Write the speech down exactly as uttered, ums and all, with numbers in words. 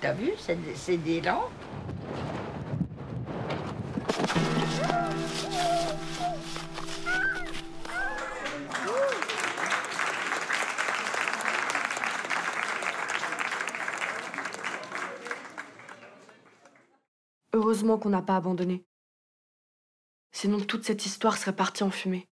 T'as vu, c'est des, des lampes. Heureusement qu'on n'a pas abandonné. Sinon, toute cette histoire serait partie en fumée.